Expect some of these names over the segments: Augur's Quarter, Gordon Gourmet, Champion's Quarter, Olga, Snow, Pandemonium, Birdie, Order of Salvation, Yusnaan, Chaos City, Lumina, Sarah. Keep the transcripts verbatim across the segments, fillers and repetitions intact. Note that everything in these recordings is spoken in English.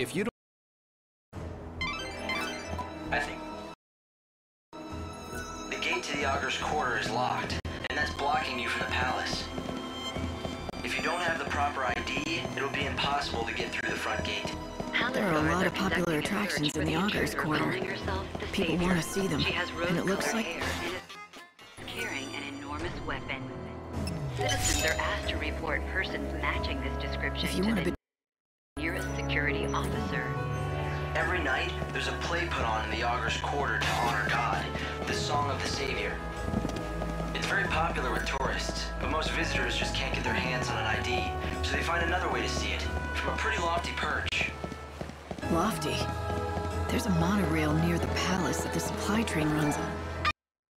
If you don't... I think... The gate to the Augur's Quarter is locked, and that's blocking you from the palace. If you don't have the proper I D, it'll be impossible to get through the front gate. There are a lot of popular attractions in the Augur's Quarter. People want to see them, and it looks like... carrying an enormous weapon. Citizens are asked to report persons matching this description to the nearest security officer. Every night, there's a play put on in the Augur's Quarter to honor God, the Song of the Savior. It's very popular with tourists, but most visitors just can't get their hands on an I D, so they find another way to see it, from a pretty lofty perch. Lofty? There's a monorail near the palace that the supply train runs on.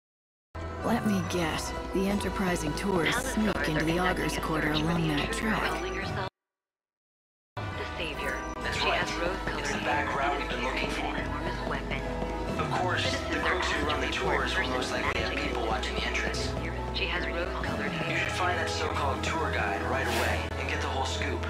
Let me guess, the enterprising tourists sneak into the Augur's Quarter along that track. That's right. It's the back route we've been looking for. Of course, the crooks who run the tours will most likely have people watching the entrance. You should find that so-called tour guide right away and get the whole scoop.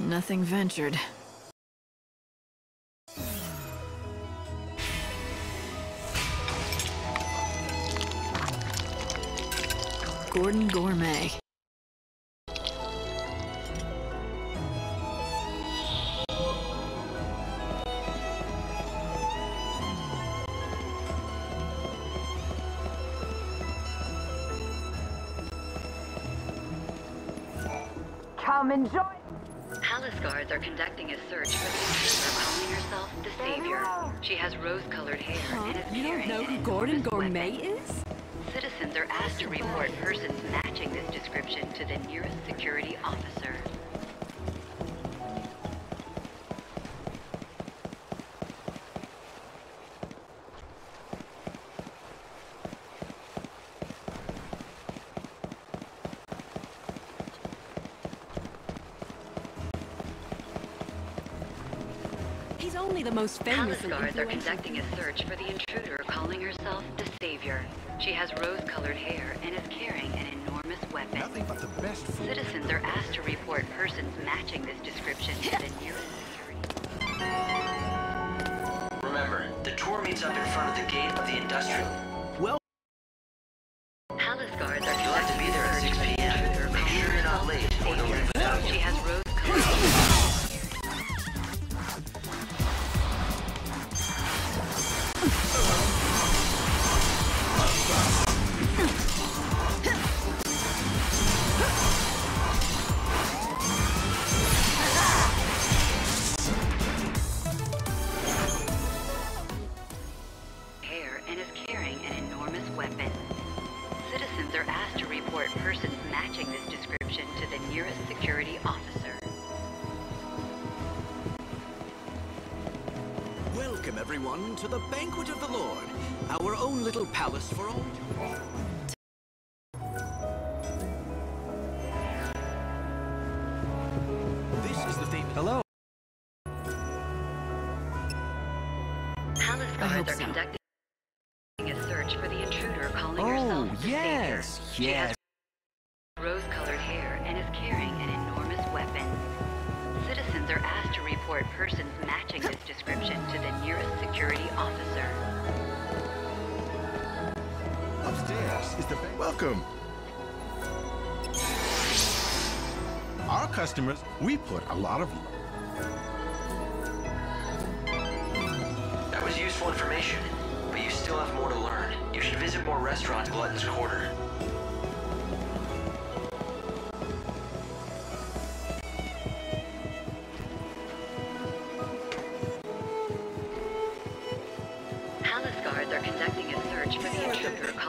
Nothing ventured. Gordon Gourmet. Come enjoy. Palace guards are conducting a search for the intruder, calling herself the Savior. She has rose-colored hair huh? and is carrying. You don't know who Gordon Gourmet is? Citizens are asked to report persons matching this description to the nearest security officer. The most famous palace guards are conducting a search for the intruder, calling herself the Savior. She has rose-colored hair and is carrying an enormous weapon. Nothing but the best food. Citizens are asked to report persons matching this description to the nearest security. Remember, the tour meets up in front of the gate of the industrial. Well, palace guards are. If you'd like to be there at six P M, make sure you're not late, or they'll leave without you. She has rose-colored hair. To the banquet of the Lord, our own little palace for all. This is the famous. Hello. Palace guards are so. conducting a search for the intruder, calling oh, herself the yes, Savior. She yes. has rose-colored hair and is carrying an enormous weapon. Citizens are asked to report persons matching this description to the nearest security officer. Upstairs is the welcome. Our customers, we put a lot of. That was useful information, but you still have more to learn. You should visit more restaurants, Glutton's Quarter.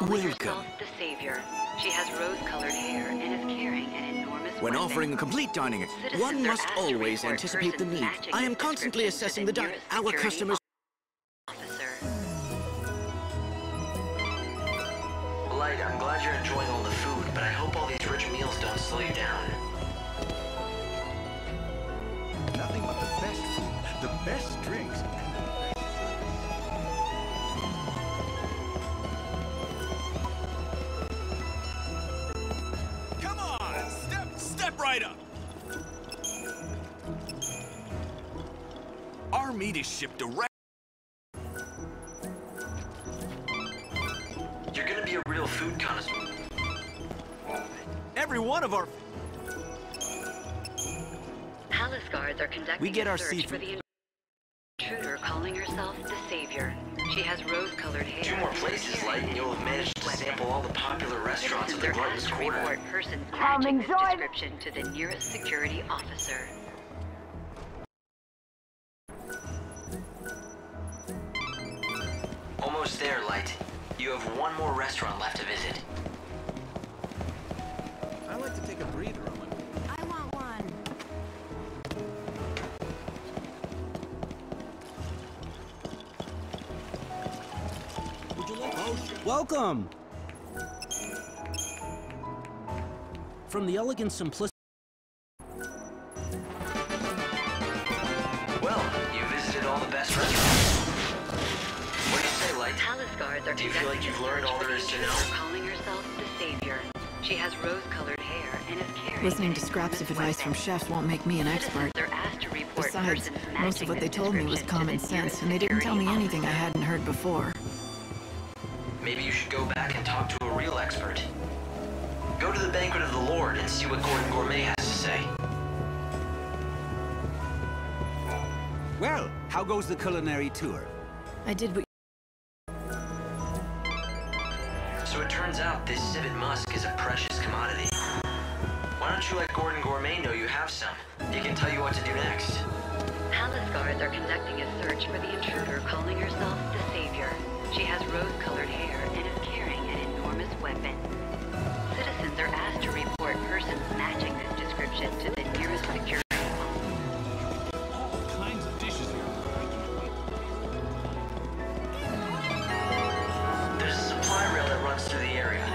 Welcome. savior. She has rose-colored hair and is carrying an enormous weapon. When offering a complete dining, one must always anticipate the need. I am constantly assessing the dining. Our customers... Officer. Blight, I'm glad you're enjoying all the food, but I hope all these rich meals don't slow you down. Nothing but the best food, the best drinks, and the best... Right up. Our meat is shipped direct. You're gonna be a real food connoisseur. Every one of our palace guards are conducting we get our search for the intruder calling herself the savior. She has rose-colored hair. Two more places, Light, and you'll have managed to sample all the popular restaurants of the Gordon's Quarter. Persons matching this description to the nearest security officer. Almost there, Light. You have one more restaurant left to visit. I like to take a breather on my... I want one. Welcome! From the elegant simplicity... Well, you visited all the best restaurants. What do you say, Light? Palace guards are do you feel like you've learned all there is to know? Calling herself the savior. She has rose-colored hair and is carrying... Listening to scraps of advice from chefs won't make me an expert. Besides, most of what they told me was common sense, and they didn't tell me anything I hadn't heard before. Maybe you should go back and talk to a real expert. Go to the Banquet of the Lord and see what Gordon Gourmet has to say. Well, how goes the culinary tour? I did what you... So it turns out this civet musk is a precious commodity. Why don't you let Gordon Gourmet know you have some? He can tell you what to do next. Palace guards are conducting a search for the intruder calling herself the savior. She has rose-colored hair and is carrying an enormous weapon. Citizens are asked to report persons matching this description to the nearest security office. All kinds of dishes here. There's a supply rail that runs through the area.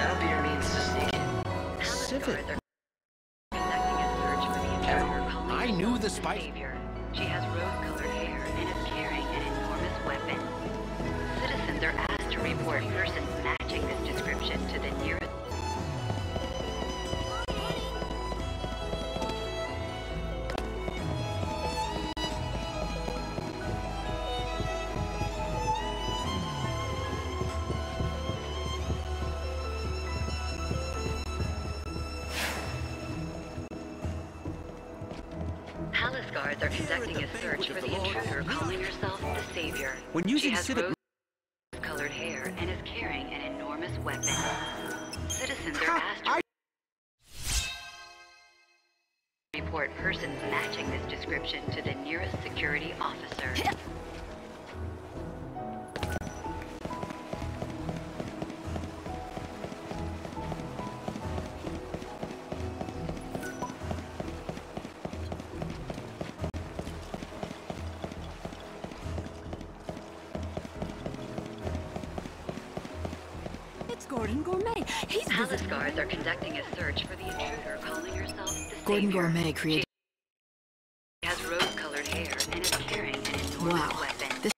That'll be your means to sneak in. Civet. Conducting a search for the intruder calling I knew the spice. She has rose-colored hair and is carrying an enormous weapon. Citizens are asked to report persons matching this description to the nearest... Palace guards are conducting a search for the intruder calling herself the savior. When you consider... hair and is carrying an enormous weapon. Citizens are asked to I... report persons matching this description to the nearest security officer. Gordon Gourmet. He's Palace guards are conducting a search for the intruder calling herself the Gordon savior. Gourmet created. She has rose-colored hair and is carrying an enormous wow. weapon. This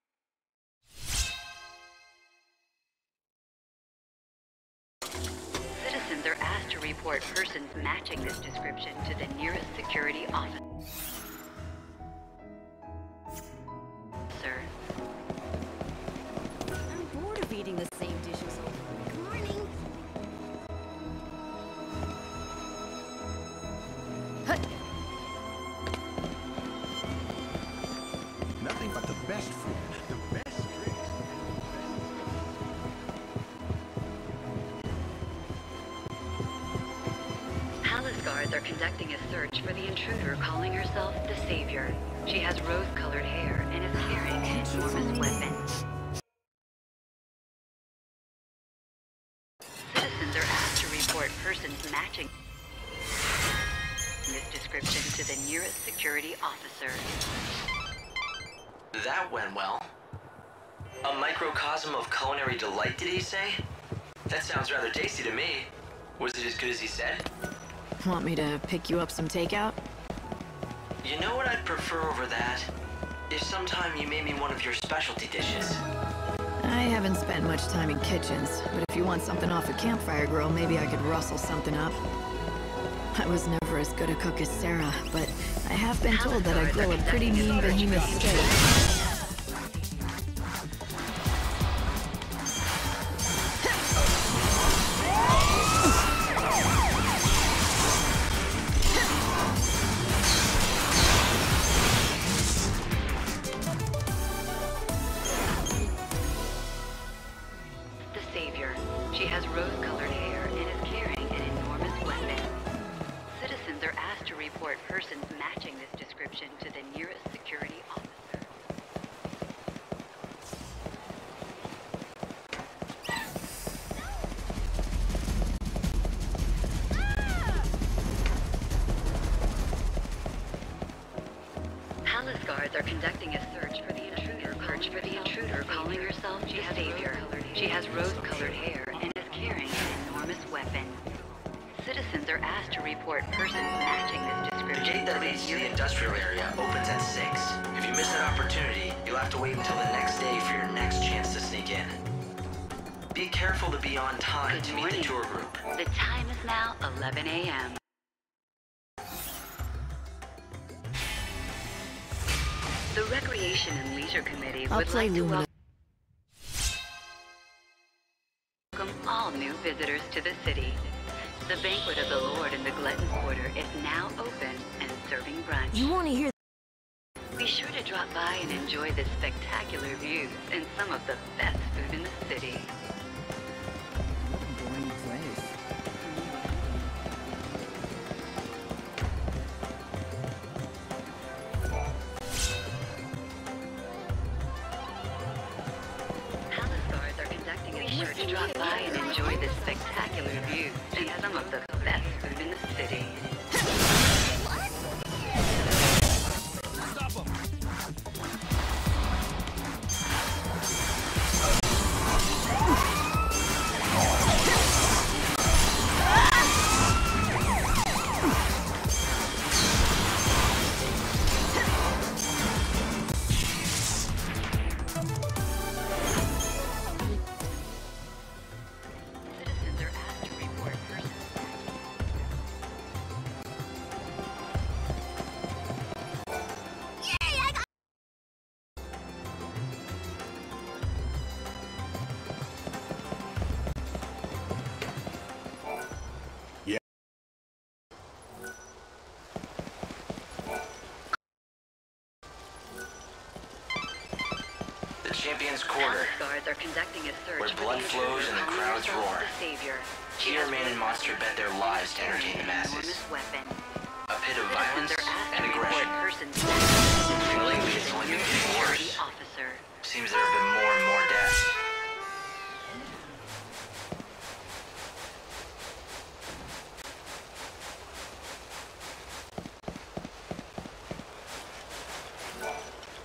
Citizens are asked to report persons matching this description to the nearest security office. Sir. I'm bored of eating the same dishes. Nothing but the best food, the best drinks. Palace guards are conducting a search for the intruder calling herself the savior. She has rose-colored hair and is carrying an enormous weapon. transport persons matching this description to the nearest security officer. That went well. A microcosm of culinary delight, did he say? That sounds rather tasty to me. Was it as good as he said? Want me to pick you up some takeout? You know what I'd prefer over that? If sometime you made me one of your specialty dishes. I haven't spent much time in kitchens, but if you want something off a campfire grill, maybe I could rustle something up. I was never as good a cook as Sarah, but I have been told that I grill a pretty mean behemoth steak. Guards are conducting a search for the intruder, search for the intruder calling herself the Savior. She has rose-colored hair and is carrying an enormous weapon. Citizens are asked to report persons matching this description. The gate that leads to the industrial area opens at six. If you miss an opportunity, you'll have to wait until the next day for your next chance to sneak in. Be careful to be on time to meet the tour group. The time is now eleven A M The Recreation and Leisure Committee I'll would like to welcome all new visitors to the city. The Banquet of the Lord in the Glutton Quarter is now open and serving brunch. You want to hear? Be sure to drop by and enjoy the spectacular views and some of the best food in the city. What a boring place. Drop by and enjoy this spectacular view and some of the best food in the city. Champion's Quarter, guards are conducting a search where blood flows and the crowds roar. Here, man and monster bet their lives to entertain the masses. A pit of violence and aggression. Lately, it's only been getting worse. Seems there have been more and more deaths.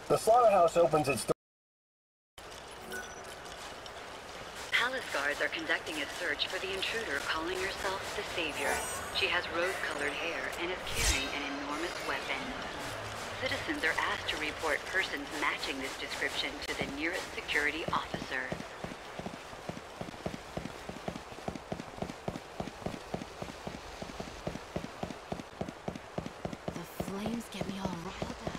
The slaughterhouse opens its doors. Guards are conducting a search for the intruder calling herself the Savior. She has rose-colored hair and is carrying an enormous weapon. Citizens are asked to report persons matching this description to the nearest security officer. The flames get me all riled up.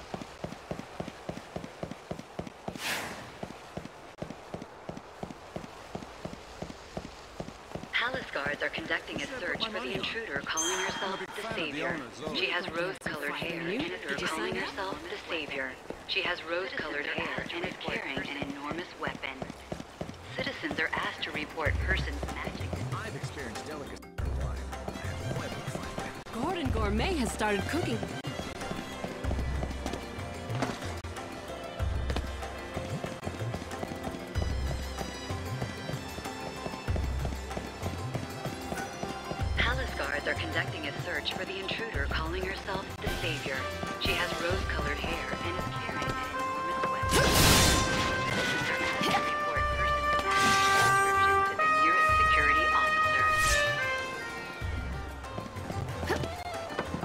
Guards are conducting a search for the intruder calling herself the Savior. She has rose-colored hair and is calling herself the Savior. She has rose-colored hair and is carrying an enormous weapon. Citizens are asked to report persons matching. I've experienced delicacy. Gordon Gourmet has started cooking. They're conducting a search for the intruder calling herself the Savior. She has rose-colored hair and is carrying an enormous weapon. This is her report person description to the nearest security officer. Palace guards are conducting a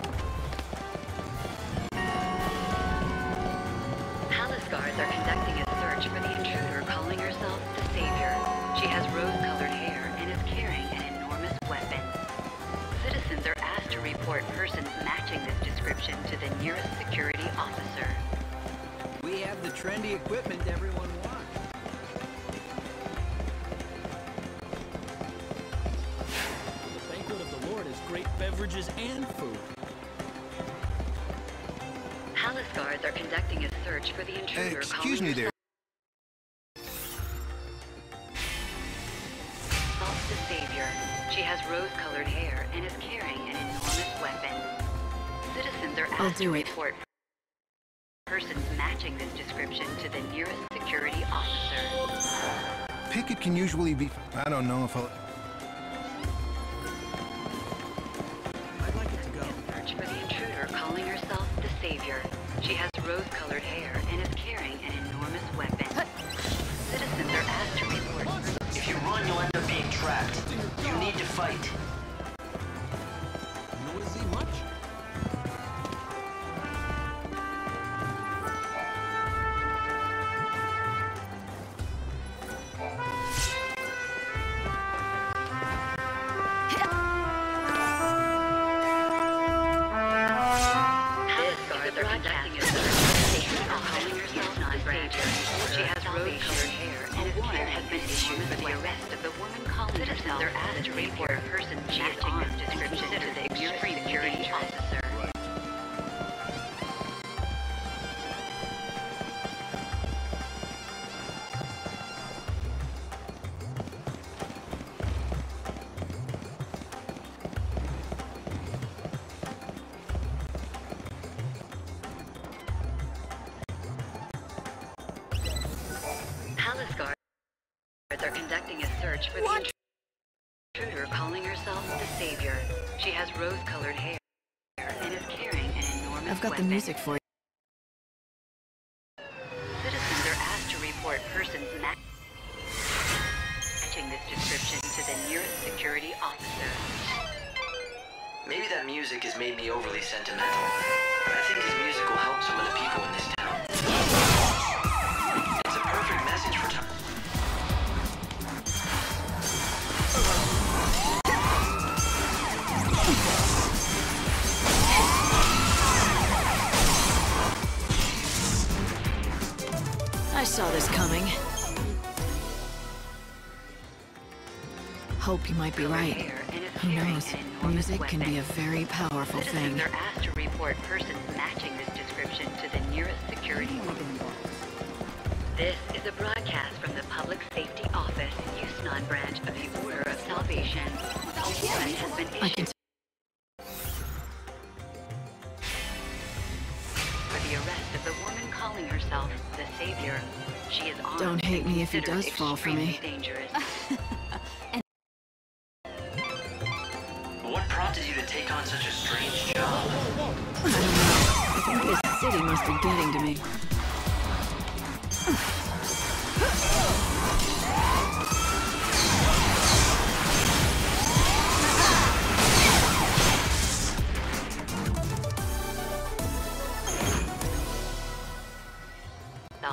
search for the intruder calling herself the Savior. She has rose-colored hair and is carrying an enormous weapon. Citizens are asked to report persons matching this description to the nearest security officer. We have the trendy equipment everyone wants. The banquet of the Lord is great beverages and food. Palace guards are conducting a search for the intruder. Uh, excuse me there. The Savior. She has rose-colored hair and is carrying an enormous weapon. Citizens are asked to report persons matching this description to the nearest security officer. Picket can usually be... I don't know if I'll... I'd like it to go. Search for the intruder calling herself the Savior. She has rose-colored hair and is carrying an enormous weapon. Citizens are asked to report... If you run, you'll end up being trapped. You need to fight. Noisy much? They're conducting a search for the intruder calling herself the Savior. She has rose-colored hair and is carrying an enormous I've got weapon. The music for you. Citizens are asked to report persons matching this description to the nearest security officer. Maybe that music has made me overly sentimental, but I think this music will help some of the people in this town. It's a perfect message for time. I saw this coming. Hope you might be right. Who knows? Music can be a very powerful thing. They're asked to report persons matching this description to the nearest security officer. This is a broadcast from the Public Safety Office, Yusnaan branch of the Order of Salvation. A warrant has been issued for the arrest of the woman calling herself the Savior. She is armed. Don't hate me if he does fall for me. Dangerous. What prompted you to take on such a strange job? I don't know. I think this city must be getting to me.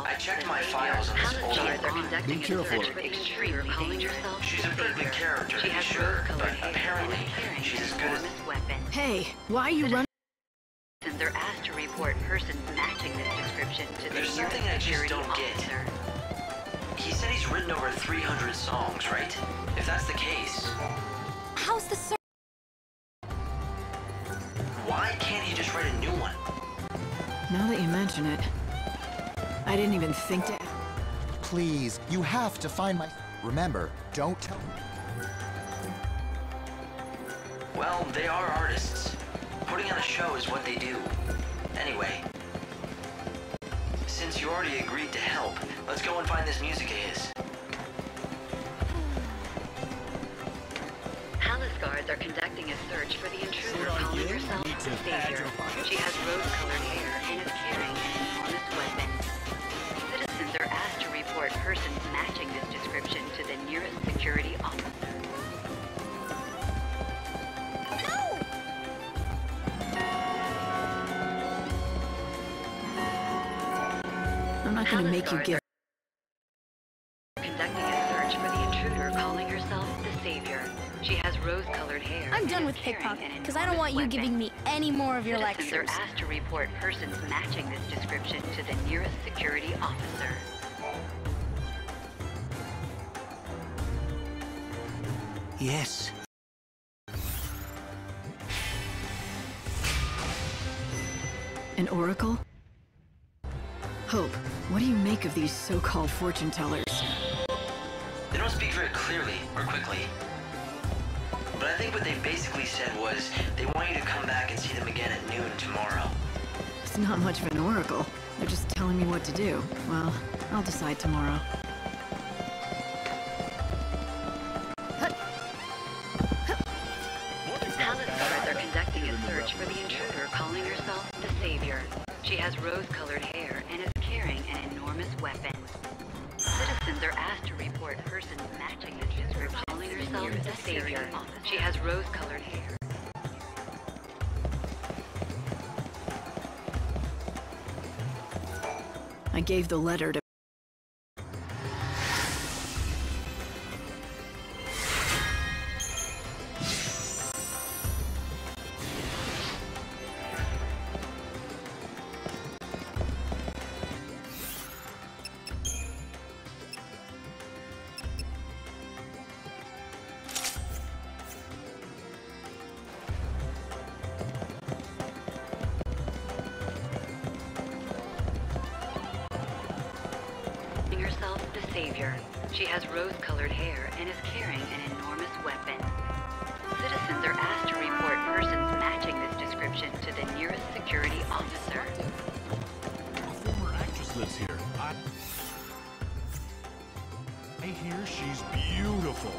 I checked my files on this folder. Be careful. She's a bit of a character, to be sure, but apparently she's as good as... Hey, why are you running? They're asked to report persons matching this description to the... There's something I just don't officer. Get. He said he's written over three hundred songs, right? If that's the case... How's the search? Why can't he just write a new one? Now that you mention it... I didn't even think to... Please, you have to find my... Remember, don't tell me. Well, they are artists. Putting on a show is what they do. Anyway. Since you already agreed to help, let's go and find this music of his. Palace guards are conducting a search for the intruder calling herself Savior. She has rose-colored hair and is carrying an enormous weapon. Citizens are asked to report persons matching this description to the nearest security officer. No! I'm not going to make you give. Conducting a search for the intruder calling herself the Savior. She has rose-colored hair. I'm done with pickpocketing because I don't want you giving me any more of your lectures. Citizens are asked to report persons matching this description to the nearest security officer. Yes. An oracle? Hope, what do you make of these so-called fortune tellers? They don't speak very clearly or quickly. But I think what they basically said was, they want you to come back and see them again at noon tomorrow. It's not much of an oracle. They're just telling me what to do. Well, I'll decide tomorrow. Palace guards are conducting a search for the intruder calling herself the Savior. She has rose-colored hair and is carrying an enormous weapon. Citizens are asked to report persons matching this description, calling herself the Savior. She has rose-colored hair. I gave the letter to... She has rose-colored hair and is carrying an enormous weapon. Citizens are asked to report persons matching this description to the nearest security officer. A former actress lives here. I, I hear she's beautiful.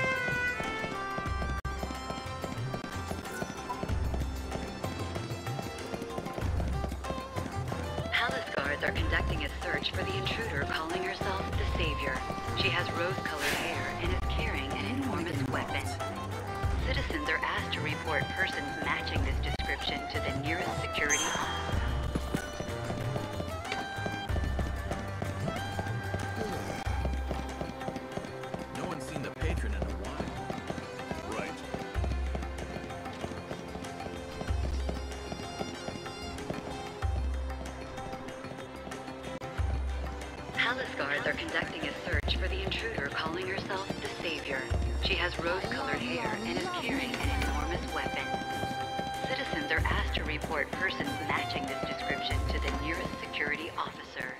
Are conducting a search for the intruder calling herself the Savior. She has rose-colored hair and is carrying an enormous weapon. Citizens are asked to report persons matching this description to the nearest security officer. Palace guards are conducting a search for the intruder calling herself the Savior. She has rose-colored hair and is carrying an enormous weapon. Citizens are asked to report persons matching this description to the nearest security officer.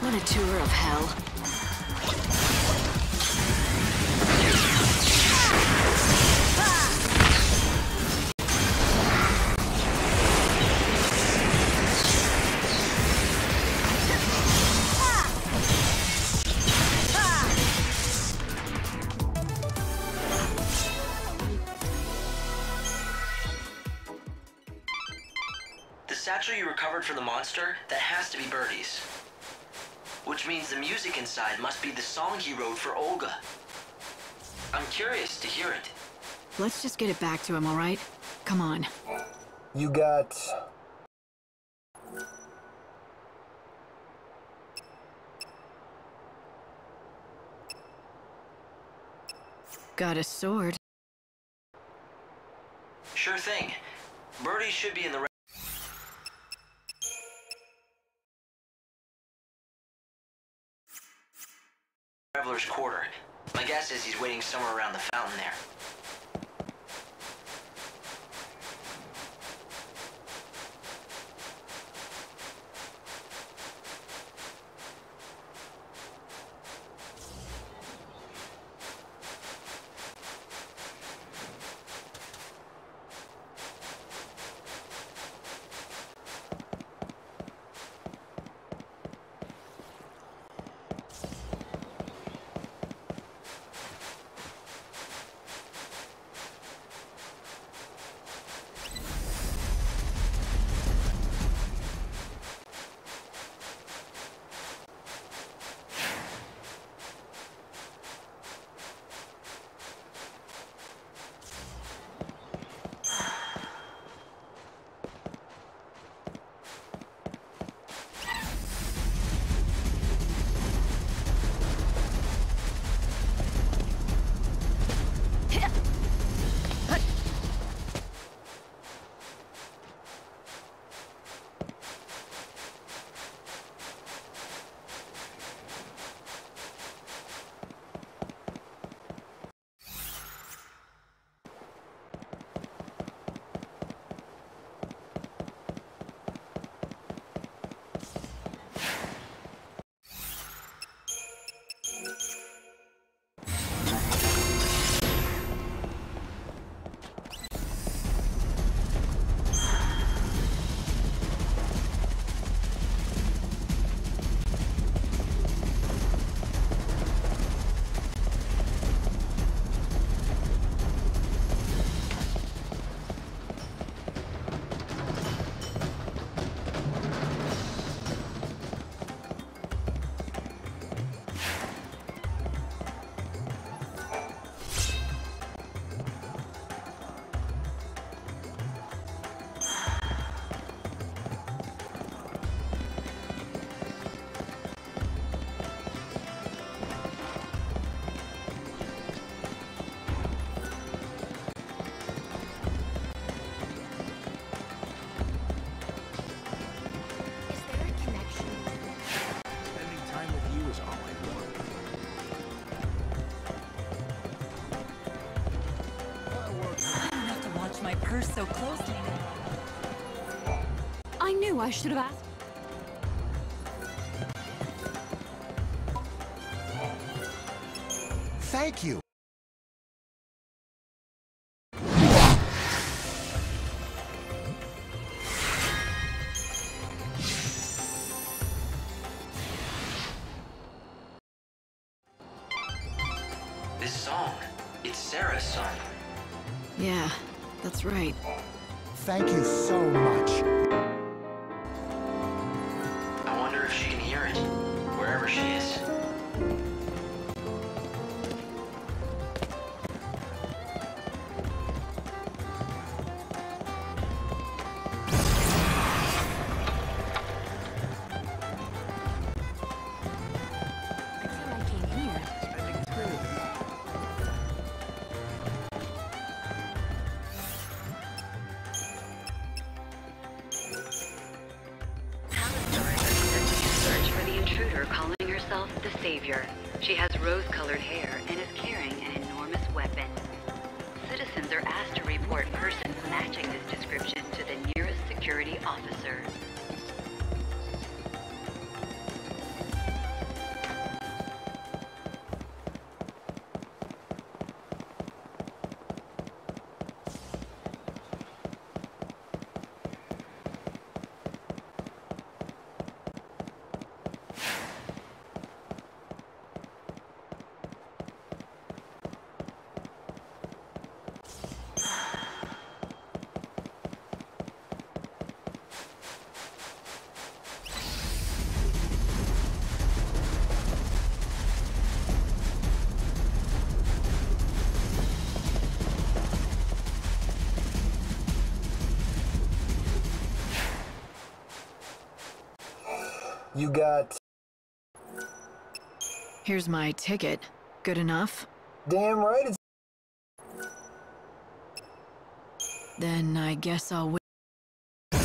What a tour of hell. satchel you recovered from the monster, that has to be Birdie's. Which means the music inside must be the song he wrote for Olga. I'm curious to hear it. Let's just get it back to him, all right? Come on. You got... Got a sword. Sure thing. Birdie should be in the... Reveler's Quarter. My guess is he's waiting somewhere around the fountain there. So closely. I knew I should have asked. Thank you. This song, it's Sarah's song. Yeah. That's right. Thank you so much. I wonder if she can hear it, wherever she is. She has rose-colored hair and is carrying an enormous weapon. Citizens are asked to report persons matching this description to the nearest security officer. You got... Here's my ticket. Good enough? Damn right it's... Then I guess I'll wait.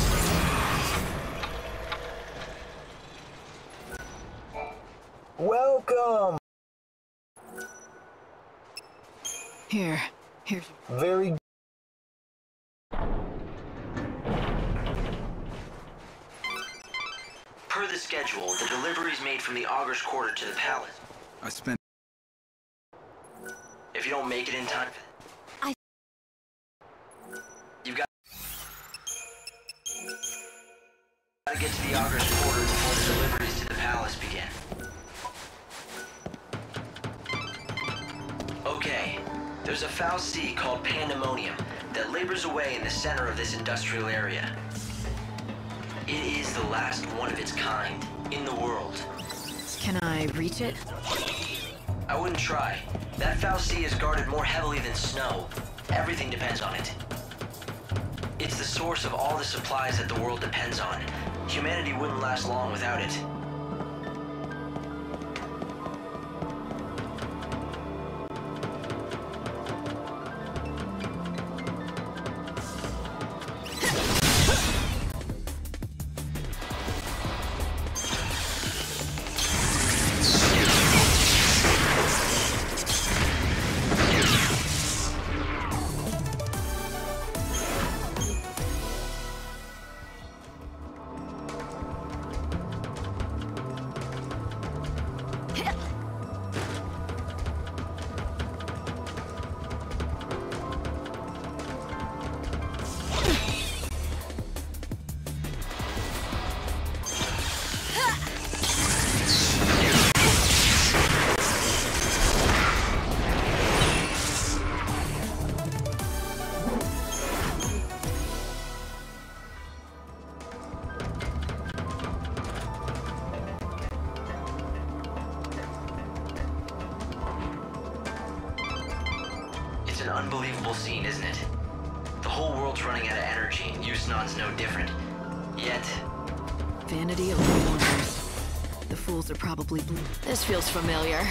Welcome! Here. Here's... Very good. Per the schedule, the delivery's made from the Augur's Quarter to the palace. I spent... If you don't make it in time... I... You've got... Gotta get to the Augur's Quarter before the deliveries to the palace begin. Okay. There's a foul sea called Pandemonium that labors away in the center of this industrial area. It is the last one of its kind in the world. Can I reach it? I wouldn't try. That foul sea is guarded more heavily than Snow. Everything depends on it. It's the source of all the supplies that the world depends on. Humanity wouldn't last long without it. Unbelievable scene, isn't it? The whole world's running out of energy, and Yusnaan's no different. Yet... Vanity of all wonders. The fools are probably blue. This feels familiar.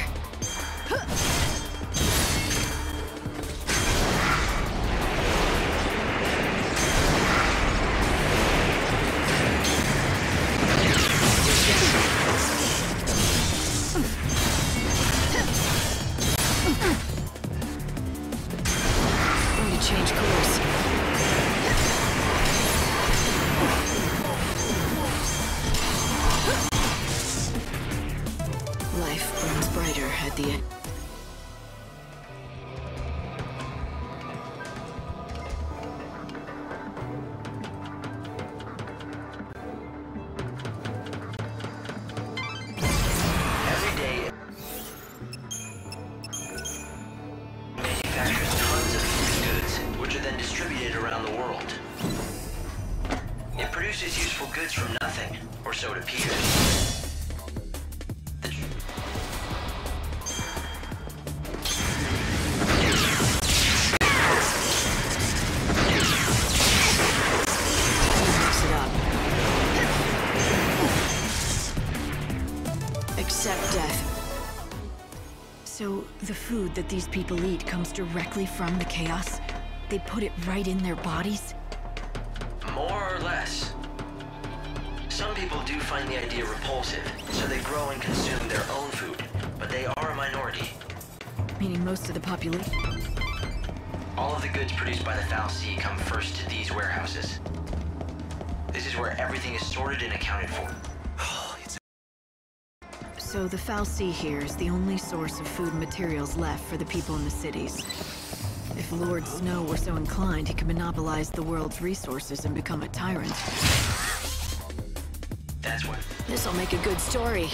The food that these people eat comes directly from the chaos. They put it right in their bodies. More or less. Some people do find the idea repulsive, so they grow and consume their own food, but they are a minority. Meaning most of the population. All of the goods produced by the foul sea come first to these warehouses. This is where everything is sorted and accounted for. So the foul sea here is the only source of food and materials left for the people in the cities. If Lord Snow were so inclined, he could monopolize the world's resources and become a tyrant. That's what. This'll make a good story.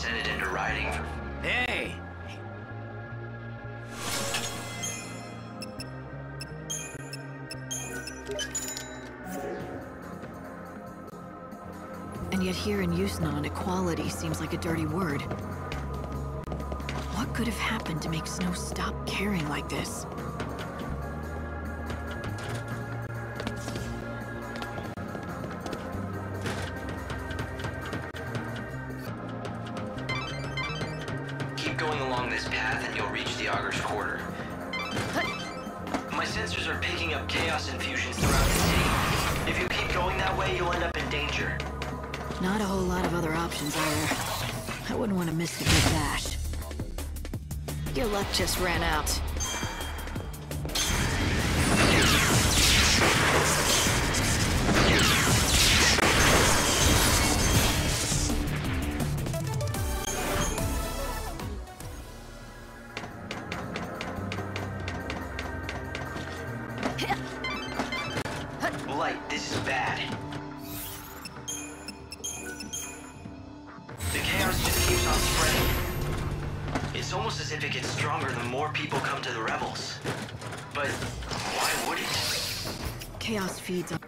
send it into writing for... Hey! And yet here in Yusnaan, equality seems like a dirty word. What could have happened to make Snow stop caring like this? Keep going along this path and you'll reach the Augur's Quarter. My sensors are picking up chaos infusions throughout the city. If you keep going that way, you'll end up in danger. Not a whole lot of other options either. I wouldn't want to miss the big bash. Your luck just ran out. Light, this is bad. The chaos just keeps on spreading. It's almost as if it gets stronger the more people come to the rebels. But why would it? Chaos feeds on...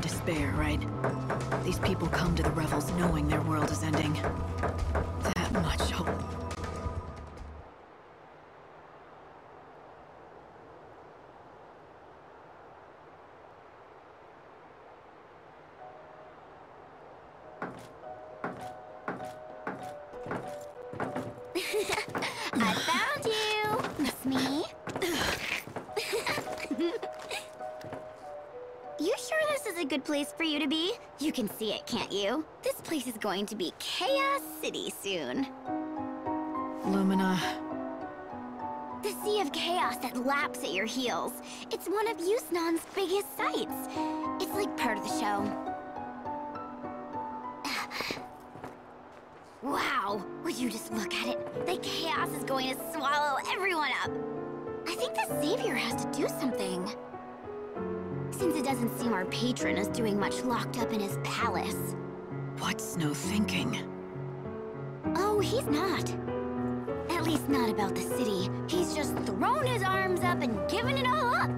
Despair, right? These people come to the revels knowing their world is ending. That much hope. I found you! It's me. A good place for you to be. You can see it, can't you? This place is going to be Chaos City soon. Lumina. The sea of chaos that laps at your heels. It's one of Yusnaan's biggest sights. It's like part of the show. Wow, would you just look at it? The chaos is going to swallow everyone up. I think the savior has to do something. Since it doesn't seem our patron is doing much locked up in his palace. What's Snow thinking? Oh, he's not. At least not about the city. He's just thrown his arms up and given it all up.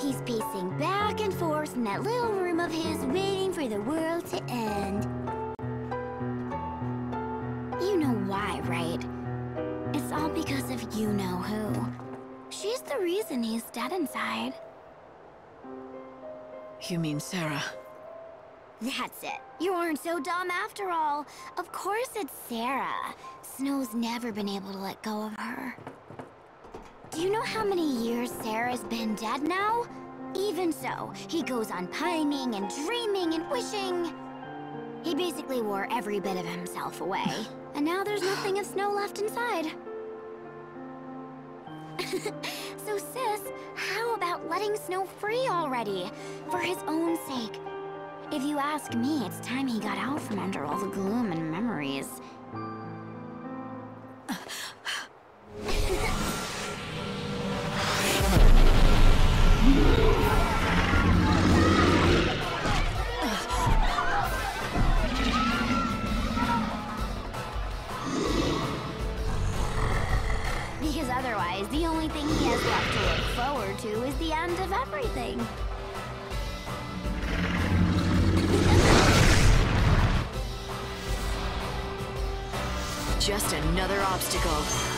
He's pacing back and forth in that little room of his, waiting for the world to end. You know why, right? It's all because of you-know-who. She's the reason he's dead inside. You mean Sarah? That's it. You aren't so dumb after all. Of course it's Sarah. Snow's never been able to let go of her. Do you know how many years Sarah's been dead now? Even so, he goes on pining and dreaming and wishing. He basically wore every bit of himself away. And now there's nothing of Snow left inside. So, sis, how about letting Snow free already? For his own sake. If you ask me, it's time he got out from under all the gloom and memories. Otherwise, the only thing he has left to look forward to is the end of everything. Just another obstacle.